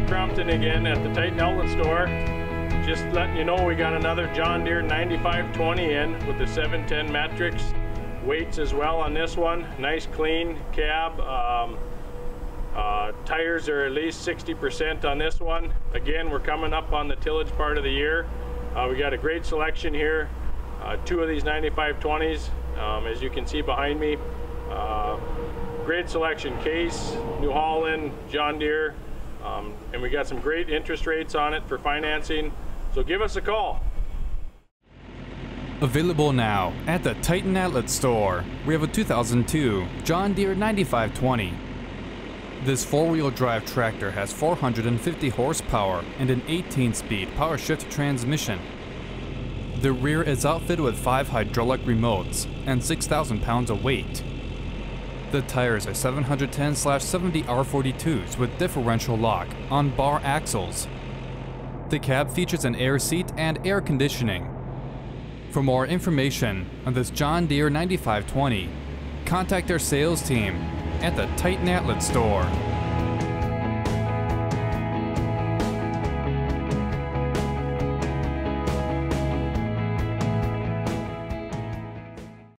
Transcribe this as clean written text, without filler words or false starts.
at Crompton again at the Titan Outlet Store. Just letting you know, we got another John Deere 9520 in with the 710 matrix. Weights as well on this one. Nice clean cab. Tires are at least 60% on this one. Again, we're coming up on the tillage part of the year. We got a great selection here. Two of these 9520s, as you can see behind me. Great selection, Case, New Holland, John Deere, and we got some great interest rates on it for financing, so give us a call. Available now at the Titan Outlet Store, we have a 2002 John Deere 9520. This four-wheel drive tractor has 450 horsepower and an 18-speed power shift transmission. The rear is outfitted with 5 hydraulic remotes and 6,000 pounds of weight. The tires are 710/70 R42s with differential lock on bar axles. The cab features an air seat and air conditioning. For more information on this John Deere 9520, contact our sales team at the Titan Outlet Store.